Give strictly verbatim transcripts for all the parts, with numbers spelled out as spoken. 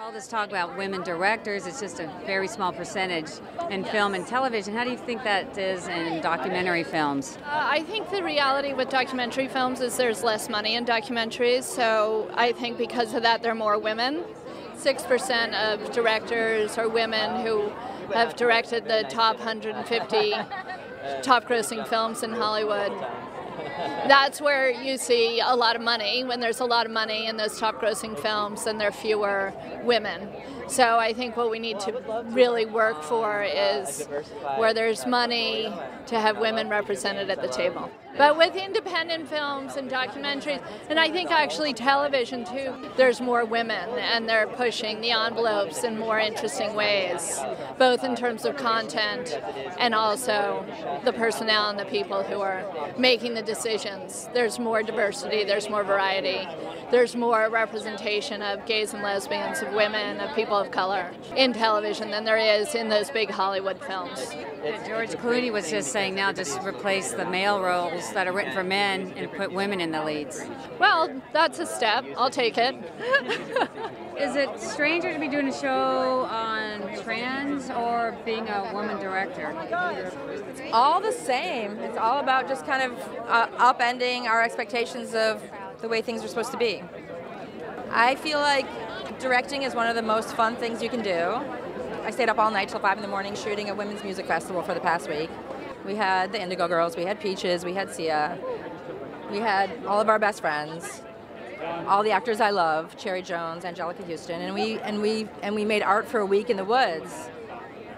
all this talk about women directors, it's just a very small percentage in film and television. How do you think that is in documentary films? Uh, I think the reality with documentary films is there's less money in documentaries, so I think because of that there are more women. Six percent of directors are women who have directed the top one hundred fifty top grossing films in Hollywood. That's where you see a lot of money, when there's a lot of money in those top grossing films and there are fewer women. So I think what we need to really work for is where there's money to have women represented at the table. But with independent films and documentaries, and I think actually television too, there's more women and they're pushing the envelopes in more interesting ways, both in terms of content and also the personnel and the people who are making the decisions. There's more diversity, there's more variety, there's more representation of gays and lesbians, of women, of people of color in television than there is in those big Hollywood films. Yeah, George Clooney was just saying now just replace the male roles that are written for men and put women in the leads. Well, that's a step. I'll take it. Is it stranger to be doing a show on trans or being a woman director? It's all the same. It's all about just kind of uh, upending our expectations of the way things are supposed to be. I feel like directing is one of the most fun things you can do. I stayed up all night till five in the morning shooting a women's music festival for the past week. We had the Indigo Girls, we had Peaches, we had Sia, we had all of our best friends, all the actors I love, Cherry Jones, Angelica Houston, and we and we and we made art for a week in the woods.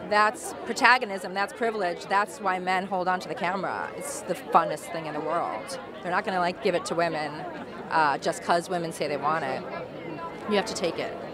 That's protagonism, that's privilege, that's why men hold on to the camera. It's the funnest thing in the world. They're not gonna like give it to women uh, just cause women say they want it. You have to take it.